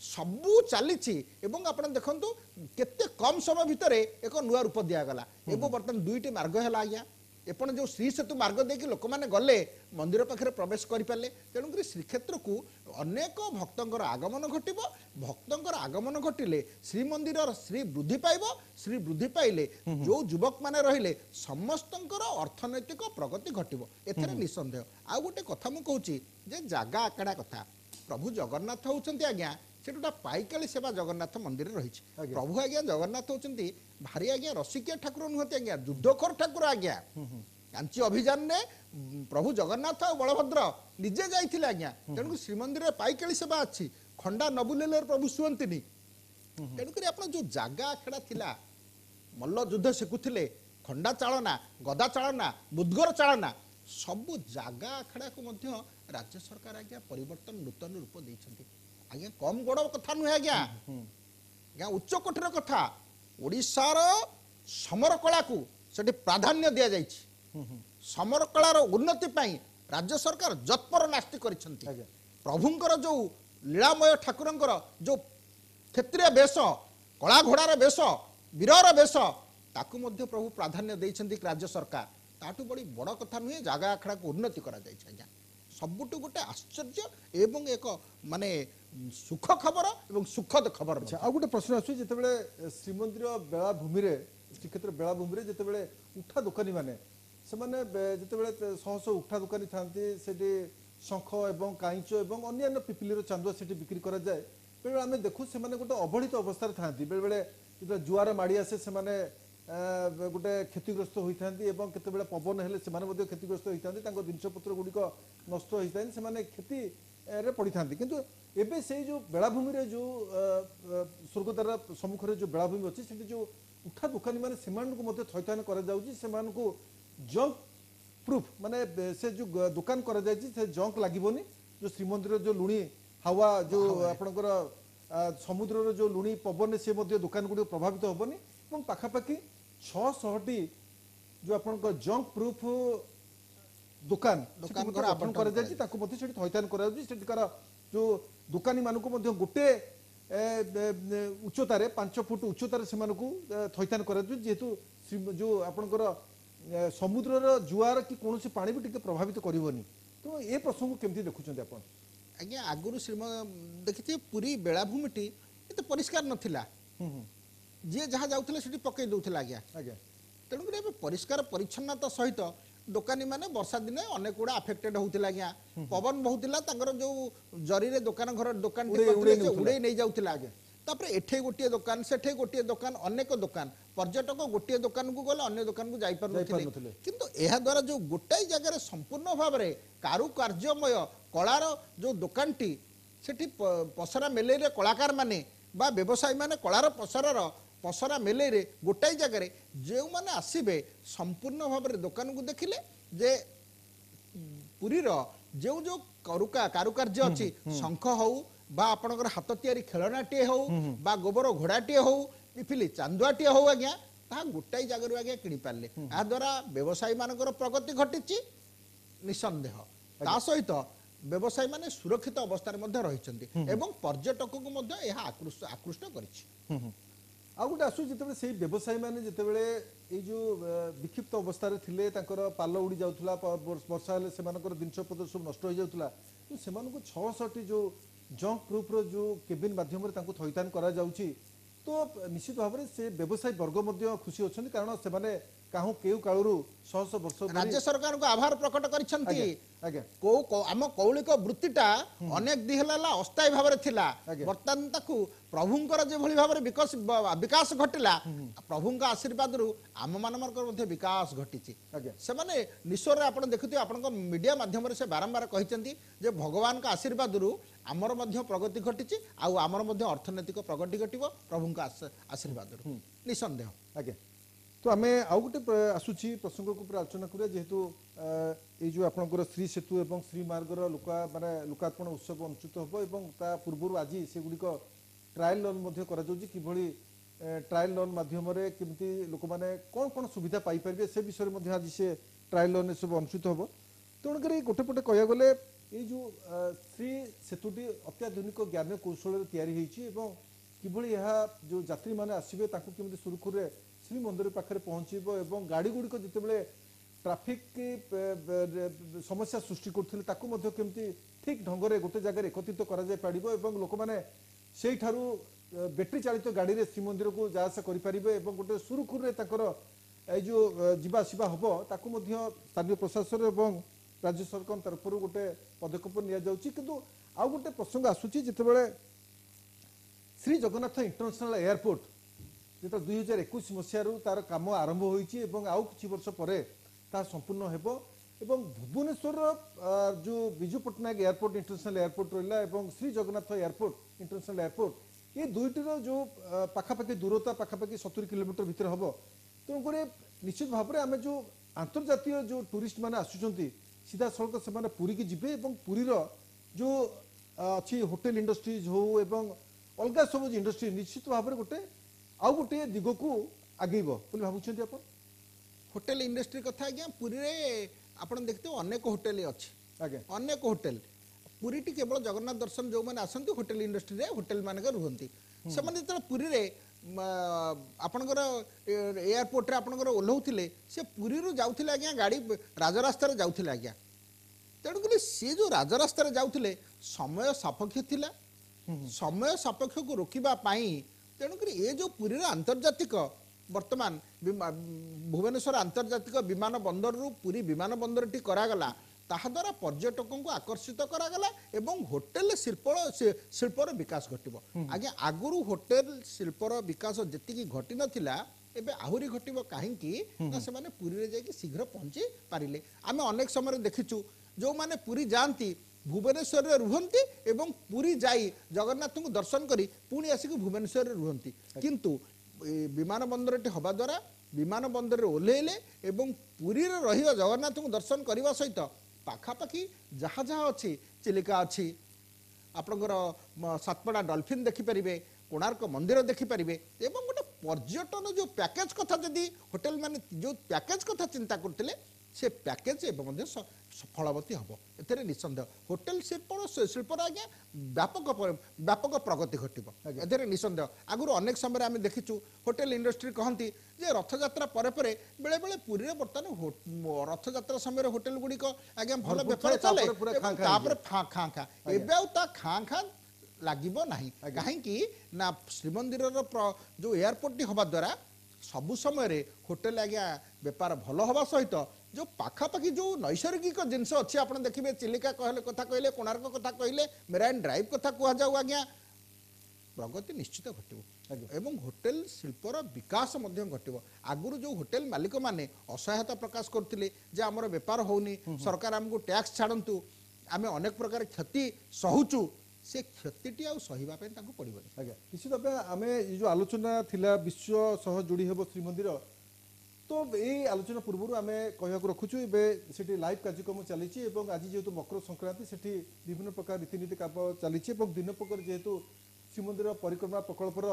सबू चली आप देखु केते कम समय भितर एक नुआ रूप दिगला एवं बर्तमान दुईटी मार्ग है आज्ञा एपण जो श्री सेतु मार्ग देखिए लोक मैंने गले मंदिर पाखे प्रवेश करें तेणुक श्रीक्षेत्र को अनेक भक्तर आगमन घटव भक्तर आगमन घटिले श्रीमंदिर श्री वृद्धि पाइब श्री वृद्धि पाइले जो युवक मैंने रहिले समस्तर अर्थनैतिक प्रगति घटव एथेर निसंदेह। आउ गोटे कथा मु कहूँ जे जगा आकड़ा कथा प्रभु जगन्नाथ होउछंती आज्ञा से गोटा पाइकाली सेवा जगन्नाथ मंदिर रही प्रभु आज्ञा जगन्नाथ होउछंती भारी आज्ञा रसिकिया ठाकुर नुहत आज्ञा युद्धखोर ठाकुर आज्ञा कांची अभियान ने प्रभु जगन्नाथ और बलभद्र निजे जाइथिले आज्ञा तेणुक श्रीमंदिर पाइकाली सेवा अच्छी खंडा न बुलेले प्रभु सुवंतिनी तेणुक आप जो जगा आखड़ा था मल्ल युद्ध शिखुले खंडा चालना गदा चालना बुद्धगर चालना सबू जगा आखड़ा को राज्य सरकार आज्ञा परिवर्तन नूतन रूप देइछंती आज्ञा कम बड़ कथा नुहे आज्ञा आज्ञा उच्च कोटीर कथा ओडिशार समरकला को सेठी प्राधान्य दि जाए समरकलार उन्नति पाई राज्य सरकार जत्पर नास्ति करिसंती प्रभुंकर जो लीलामय ठाकुरंकर जो क्षेत्रीय बेश कला घोड़ार बेश वीरर बेश ताकु मध्य प्रभु प्राधान्य देइछंती राज्य सरकार ताटू बड़ी बड़ कथा नुहे जगा आखड़ा को उन्नति करा जाय आज्ञा सबुटू गोटे आश्चर्य एवं एक माने सुख खबर एवं सुखद खबर। अच्छा आ गोटे प्रश्न आसू जितेबले श्रीमंदिर बेलाभूमि श्रीक्षेत्र बेलाभूमि जितेबले उठा दुकानी माने सेमाने जितेबले शह शह उठा दुकानी थांती सेठी शंख एवं काइंच एवं अन्यान्य पिपिलीर चांदुआ सेठी बिक्री करा जाए बेले आमे देखू सेमाने गोटे अवहेलित अवस्था थांती बेले बेले जितेबले जुआर माड़ी आसे सेमाने गोटे क्षतिग्रस्त होती एवं केतबेला पवन हेले सेमाने क्षतिग्रस्त होती तांको जिनपत्र गुड़िक नष्ट होता है क्षति रे पड़ी था किंतु एबे से जो बेलाभूमि जो स्वर्गद्वार सम्मुख जो बेलाभूमि अच्छी से जो उठा दुकानी मैंने थैथान कर जंक प्रूफ मानने से जो दुकान कर जंक लगभग जो श्रीमंदिर जो लुणी हावा जो आपणकर समुद्र जो लुणी पवन से दुकान गुड़ प्रभावित हेनी और पखापाखि 600टी जो आपंकर जंक प्रूफ दुकान दुकान थैथान कर जो दुकानी मान गोटे उच्चतार 5 फुट उच्चतार से थैथान कर जेहेतु जो आपंकर समुद्र जुआर कि कौन से पानी भी टी प्रभावित करनी तो ये प्रसंग केमती देखुं आप आज्ञा आगुरी श्रीम देखिए पूरी बेलाभूमिटी ये परिष्कार नाला जी जहाँ जाऊँ से पकई दूसरा आज्ञा आज्ञा तेणुक परिष्कार परिच्छन्नता सहित दुकानी मैंने वर्षा दिने अनेक गुड़ा आफेक्टेड होता आज्ञा पवन बहुत जो जरी रे दुकान घर दुकान उड़े नहीं जाऊला आज्ञा तापर एठे गोटे दुकान सेठे गोटे दुकान अनेक दुकान पर्यटक गोटे दुकान को गले अन्य दुकान को जापारे किंतु यह द्वारा जो गोटाई जगार संपूर्ण भाव में कारुकार्यमय कलार जो दुकानटी से पसरा मेले कलाकार मैंने व्यवसायी मैंने कलार पसरार पसरा मेले रे गोटाई जगार जो मैंने आसबे संपूर्ण भाव में दुकान को देखिले जे पुरीर जो जो कारुकार्य अच्छी शंख हो आपणकर हाथ तैयारी खेलनाटे हो गोबर घोड़ाटे हो पिपिली चांदुआटे हो आज्ञा ता गोटाई जगार आज्ञा किपारे या द्वारा व्यवसायी मान प्रगति घटी निसंदेह ता सहित व्यवसायी मैंने सुरक्षित अवस्था रही पर्यटक को आकृष्ट कर आ गोटे आसू जिते से व्यवसायी मैंने जितेबले जो विक्षिप्त अवस्था थे पाल उड़ी जाऊला वर्षा हेल्ले से जिनपत्र सब नष्ट हो जाता तो से 600टी जो जंक प्रूफ रो केबिन मध्यम थैथान करा जाउछि तो निश्चित भाव से व्यवसायी वर्ग खुशी अच्छा कारण से काहू केउ काळरू 100 वर्ष राज्य सरकार को आभार प्रकट करिसंती को आम कौलिक वृत्तिटा अनेक दिहलाला अस्थायी भाव थिला वर्तमान ताकू प्रभुंकर जे भली भाव विकास घटिला प्रभुंका आशीर्वाद रु आम मानमरकर मध्ये विकास घटिछि से माने निश्चय आपण देखथि आपण को मीडिया माध्यम रे से बारंबार कहिसंती जे भगवान का आशीर्वाद रु आमर मध्ये प्रगति घटिछि आ आमर मध्ये अर्थनैतिक प्रगति घटिबो प्रभुंका आशीर्वाद रु निसंदेह आगे तो आम आउ गोटे आसूची प्रसंग को पूरा आलोचना करें जेहेतु ये जो आपंकर श्री सेतु एवं श्री मार्ग लुका माने लोकार्पण उत्सव अनुचित हम ता पूर्व आज सेगुड़िक ट्रायल रन करा कि ट्रायल रन मध्यम केमती लोक मैंने कौन कौन सुविधा पाइपर से विषय में आज से ट्रायल रन सब अनुचित हम तेणुक गोटेपटे कह गले जो श्री सेतुटी अत्याधुनिक ज्ञान कौशल या किभली जो यात्री मैंने आसबे केमती सुरखुरी श्री मंदिर पाखे पहुँचब एवं गाड़ी गुड़िक जितेबाला ट्राफिक समस्या सृष्टि करमती ठीक ढंग से गोटे जगह एकत्रित कर लोक मैंने से बैटेरी चालित गाड़ी में श्रीमंदिर को जासा करेंगे गोटे सुरखुरी जो जावासवा हम ताकू स्थानीय प्रशासन एवं राज्य सरकार तरफ गोटे पदक्षेप नि कितु आउ गोटे प्रसंग आसूची जितेबाला श्री जगन्नाथ इंटरनेशनल एयरपोर्ट जो 2021 मसीह तार कम आरंभ होती आउ कि वर्ष पर संपूर्ण होब एवं भुवनेश्वर जो Biju Patnaik airport international airport रहा है Shri Jagannath airport international airport ये दुईटर जो पाखापाखि दूरता पाखापाखि 70 किलोमीटर भितर हम तेणुक निश्चित भाव में आम जो अंतर्जातीय जो टूरिस्ट मैंने आसुँच सीधा सड़क से पुरी की जी पुरीर जो अच्छी होटेल इंडस्ट्रीज हो अलग सब इंडस्ट्री निश्चित भाव में गोटे आउ गोटे दिग को आगे भावुंट आप होटेल इंडस्ट्री कथा आज पुरी आप देखते अनेक होटेल अच्छे अनेक होटेल पुरी केवल जगन्नाथ दर्शन जो मैंने आसती होटेल इंडस्ट्री में होटेल मानक रुहति से जो पुरी आपणकर एयरपोर्ट आपणकर ओह्लौले से पुरी जाऊे आज्ञा गाड़ी राजरास्तार जाऊे आज्ञा तेणुक सी जो राजरास्तार जाऊे समय सापेक्ष थिला समय सापेक्ष को रोकवाई तेणुक ये जो पुरीर आंतर्जातिक वर्तमान भुवनेश्वर आंतर्जातिक विमान बंदर रु पुरी विमान बंदर टी करागला ताहाद्वारा पर्यटक को आकर्षित करागला एवं होटेल शिल्पर विकास घटिबो आगे आगुरु होटेल शिल्पर विकास जति घटी नथिला एबे आहुरी घटिबो काहेकि ना से माने पुरी रे जाय शीघ्र पहुंची पारिले आमे अनेक समय देखिचु जो माने पुरी जानती भुवनेश्वर में रुहंती एवं पुरी जाई जगन्नाथ को दर्शन करी पुणी आसिक भुवनेश्वर में रुहंती किंतु विमान बंदर टी हवा द्वारा विमान बंदर ओह्लैले एवं पुरी रही जगन्नाथ को दर्शन करने सहित पाखापाखि जहाँ जहाँ अच्छी चिलिका अच्छी आपणकर सातपड़ा डॉल्फिन देखिपारे कोणार्क मंदिर देखिपारे एवं गोटे पर्यटन जो पैकेज कथा जदि होटेल माने जो पैकेज कथा चिंता करते से पैकेज एवं फलवती हम एथेर निसंदेह होटेल शिल्पर आज्ञा व्यापक प्रगति घटिबो एथेर निसंदेह आगुरु अनेक समय आम देखिचु होटेल इंडस्ट्री कहती जे रथयात्रा परे बेले बेले पुरी बर्तमान रथयात्रा समय होटेल गुड़िक आज्ञा भल बेपार चले खाँ खाँ एवं खाँ खाँ लगे ना कहीं श्रीमंदिर जो एयरपोर्ट हवा द्वारा सबु समय होटेल आज्ञा बेपार भल हवा सहित जो पाखापाखि जो नैसर्गिक जिनस अच्छे आप देखिए चिलिका कहले कथा कहले कोणार्क कथा कहले मेराइन ड्राइव कथा कहु आज्ञा प्रगति निश्चित घटो होटेल शिल्पर विकास घटो आगुरी जो होटेल मालिक मैंने असहायता प्रकाश करते आमर बेपार होनी सरकार आमको टैक्स छाड़ू आम अनेक प्रकार क्षति सहूचु से क्षतिटी आ सहिवाई पड़े आज्ञा निश्चित भाव आम ये जो आलोचना थिला विश्व सह जोड़ी हेब श्रीमंदिर तो ये आलोचना पूर्व आम कह रखुचु ये लाइव कार्यक्रम चली आज जेहेतु मकर संक्रांति से विभिन्न प्रकार रीतिनीति कम चली दिन प्रकार जेहेतु श्रीमंदिर परिक्रमा प्रकल्पर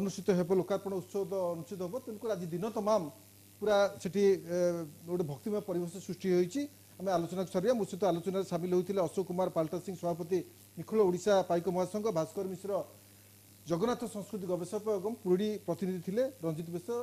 अनुष्ठित हो लोकार्पण उत्सव अनुष्ठित हम तेनालीराम आज दिन तमाम पूरा से गोटे भक्तिमय परिवेश सृष्टि होती आम आलोचना सरिया मो सहित आलोचन सामिल होते अशोक कुमार पाल्टा सिंह सभापति निखिल ओडिशा पाइक महासंघ भास्कर मिश्र जगन्नाथ संस्कृति गवेषक एवं पुरी प्रतिनिधि थे रंजित मिश्र